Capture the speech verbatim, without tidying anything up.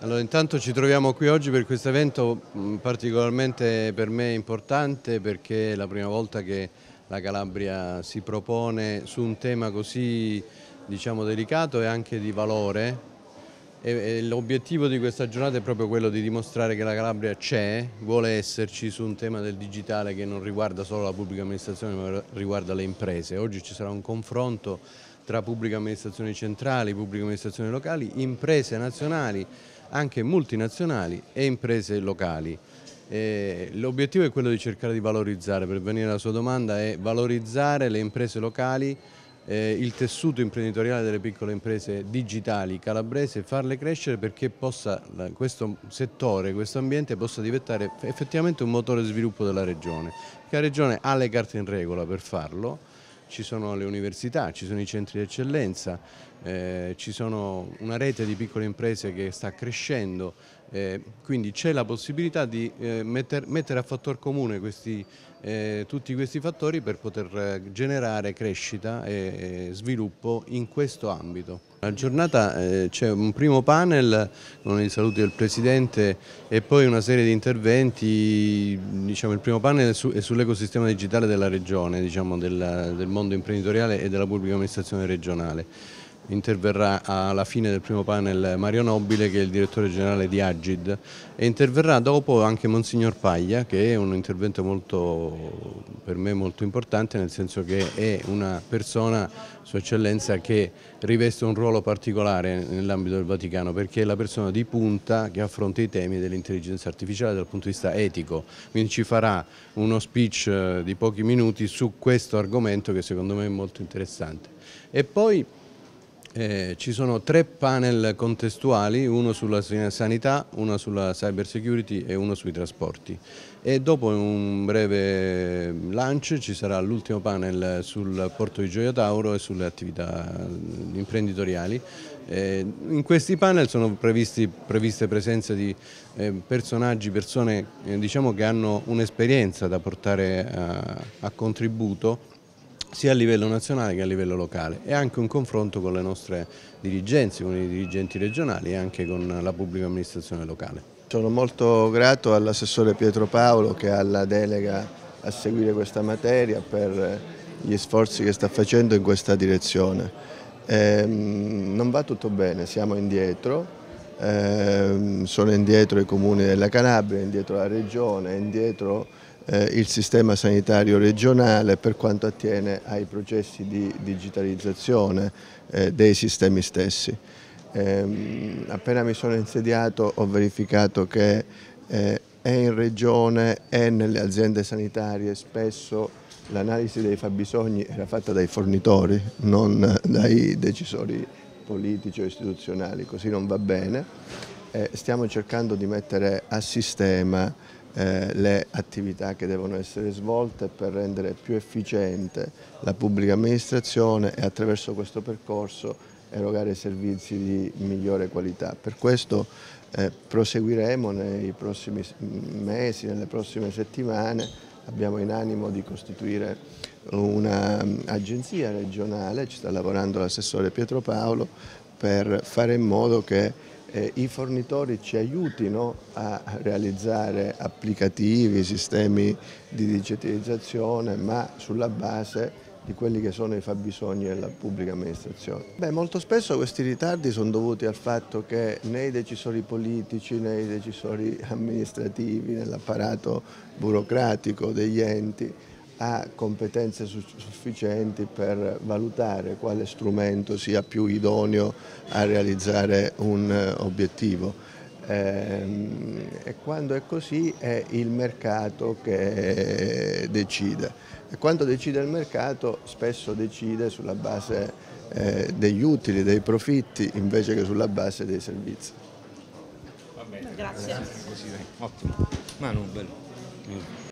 Allora, intanto ci troviamo qui oggi per questo evento particolarmente per me importante, perché è la prima volta che la Calabria si propone su un tema così, diciamo, delicato e anche di valore. L'obiettivo di questa giornata è proprio quello di dimostrare che la Calabria c'è, vuole esserci su un tema del digitale che non riguarda solo la pubblica amministrazione ma riguarda le imprese. Oggi ci sarà un confronto tra pubbliche amministrazioni centrali, pubbliche amministrazioni locali, imprese nazionali, anche multinazionali e imprese locali. L'obiettivo è quello di cercare di valorizzare, per venire alla sua domanda, è valorizzare le imprese locali, Eh, il tessuto imprenditoriale delle piccole imprese digitali calabrese, farle crescere perché possa, questo settore, questo ambiente possa diventare effettivamente un motore di sviluppo della regione. La regione ha le carte in regola per farlo, ci sono le università, ci sono i centri di eccellenza, eh, ci sono una rete di piccole imprese che sta crescendo, eh, quindi c'è la possibilità di eh, metter, mettere a fattor comune questi Eh, tutti questi fattori per poter generare crescita e, e sviluppo in questo ambito. La giornata eh, c'è un primo panel con i saluti del Presidente e poi una serie di interventi. Diciamo, il primo panel è, su, è sull'ecosistema digitale della regione, diciamo, della, del mondo imprenditoriale e della pubblica amministrazione regionale. Interverrà alla fine del primo panel Mario Nobile, che è il direttore generale di Agid, e interverrà dopo anche Monsignor Paglia, che è un intervento molto, per me molto importante, nel senso che è una persona, Sua Eccellenza, che riveste un ruolo particolare nell'ambito del Vaticano, perché è la persona di punta che affronta i temi dell'intelligenza artificiale dal punto di vista etico. Quindi ci farà uno speech di pochi minuti su questo argomento, che secondo me è molto interessante. E poi Eh, ci sono tre panel contestuali, uno sulla sanità, uno sulla cyber security e uno sui trasporti. E dopo un breve lunch ci sarà l'ultimo panel sul porto di Gioia Tauro e sulle attività imprenditoriali. Eh, in questi panel sono previsti, previste presenze di eh, personaggi, persone eh, diciamo che hanno un'esperienza da portare a, a contributo, sia a livello nazionale che a livello locale, e anche un confronto con le nostre dirigenze, con i dirigenti regionali e anche con la pubblica amministrazione locale. Sono molto grato all'assessore Pietro Paolo, che ha la delega a seguire questa materia, per gli sforzi che sta facendo in questa direzione. Ehm, non va tutto bene, siamo indietro, ehm, sono indietro i comuni della Calabria, indietro la regione, indietro il sistema sanitario regionale per quanto attiene ai processi di digitalizzazione dei sistemi stessi. Appena mi sono insediato ho verificato che è in regione e nelle aziende sanitarie spesso l'analisi dei fabbisogni era fatta dai fornitori, non dai decisori politici o istituzionali, così non va bene. Stiamo cercando di mettere a sistema le attività che devono essere svolte per rendere più efficiente la pubblica amministrazione e, attraverso questo percorso, erogare servizi di migliore qualità. Per questo eh, proseguiremo nei prossimi mesi, nelle prossime settimane. Abbiamo in animo di costituire un'agenzia regionale, ci sta lavorando l'assessore Pietro Paolo, per fare in modo che Eh, i fornitori ci aiutino a realizzare applicativi, sistemi di digitalizzazione, ma sulla base di quelli che sono i fabbisogni della pubblica amministrazione. Beh, molto spesso questi ritardi sono dovuti al fatto che né i decisori politici, né i decisori amministrativi, nell'apparato burocratico degli enti, ha competenze sufficienti per valutare quale strumento sia più idoneo a realizzare un obiettivo. E quando è così è il mercato che decide. E quando decide il mercato, spesso decide sulla base degli utili, dei profitti, invece che sulla base dei servizi. Va bene, grazie. Grazie. Ottimo. Manu, bello.